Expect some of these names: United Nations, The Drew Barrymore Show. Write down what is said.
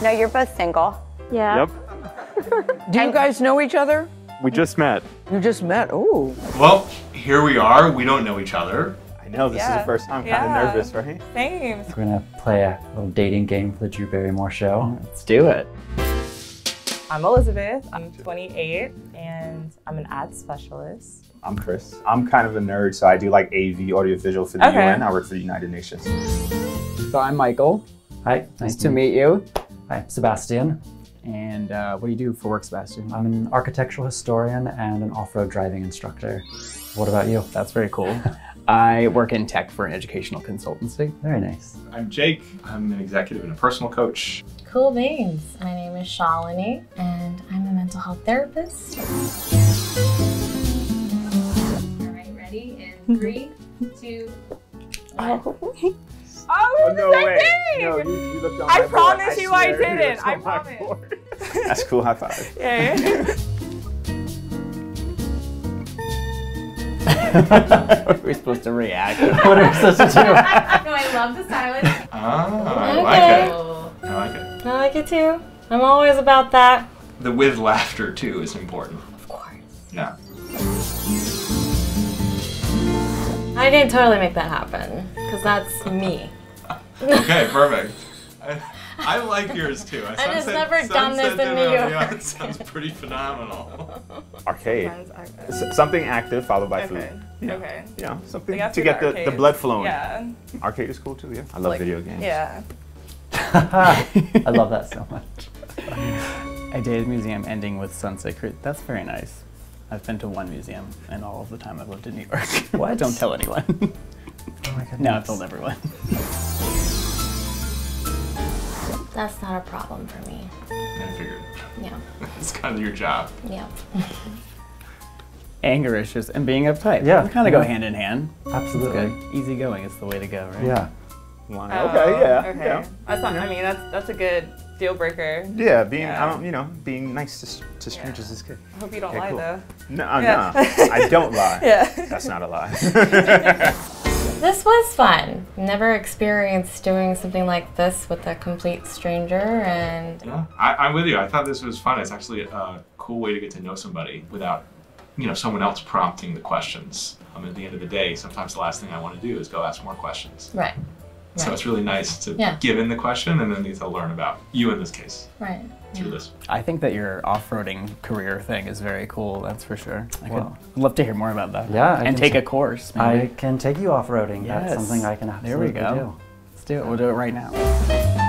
No, you're both single. Yeah. Yep. Do you guys know each other? We just met. You just met? Ooh. Well, here we are. We don't know each other. I know, this is the first time. I'm kind of nervous, right? Same. We're going to play a little dating game for the Drew Barrymore Show. Let's do it. I'm Elizabeth. I'm 28, and I'm an ad specialist. I'm Chris. I'm kind of a nerd, so I do like AV, audiovisual for the UN. I work for the United Nations. So I'm Michael. Hi. Nice to meet you. Hi, Sebastian. And what do you do for work, Sebastian? I'm an architectural historian and an off-road driving instructor. What about you? That's very cool. I work in tech for an educational consultancy. Very nice. I'm Jake. I'm an executive and a personal coach. Cool beans. My name is Shalini, and I'm a mental health therapist. All right, ready? In 3, 2, 1. Oh, no way. No, you looked on my board. I promise you I didn't. I promise. That's cool. High five. Yeah. What are we supposed to react? What are we supposed to do? No, I love the silence. I like it. I like it. I like it too. I'm always about that. The with laughter too is important. Of course. Yeah. I didn't totally make that happen, because that's me. Okay, perfect. I like yours too. I've just never done this in New York. Yeah, it sounds pretty phenomenal. Arcade. Something active followed by food. Yeah. Okay. Yeah, something to get the blood flowing. Yeah. Arcade is cool too, yeah. I love video games. Yeah. I love that so much. A day at the museum ending with Sunset Cruise. That's very nice. I've been to one museum in all of the time I've lived in New York. What? Don't tell anyone. Oh my goodness. No, I've told everyone. That's not a problem for me. I figured. Yeah. It's kind of your job. Yeah. Anger issues and being uptight. Yeah. They kind of go hand in hand. Absolutely. Good. Easy going is the way to go, right? Yeah. Okay, yeah. Okay. Yeah. That's not, I mean, that's a good deal breaker. Yeah, being nice to strangers is good. I hope you don't lie though. No, no, I don't lie. Yeah. That's not a lie. This was fun. Never experienced doing something like this with a complete stranger, and yeah, I'm with you. I thought this was fun. It's actually a cool way to get to know somebody without, you know, someone else prompting the questions. At the end of the day, sometimes the last thing I want to do is go ask more questions. Right. So it's really nice to give in the question and then need to learn about you in this case. Right. Through this. I think that your off-roading career thing is very cool, that's for sure. I'd love to hear more about that. Yeah. And take a course, maybe. I can take you off-roading. Yes. That's something I can absolutely do. There we go. Let's do it. We'll do it right now.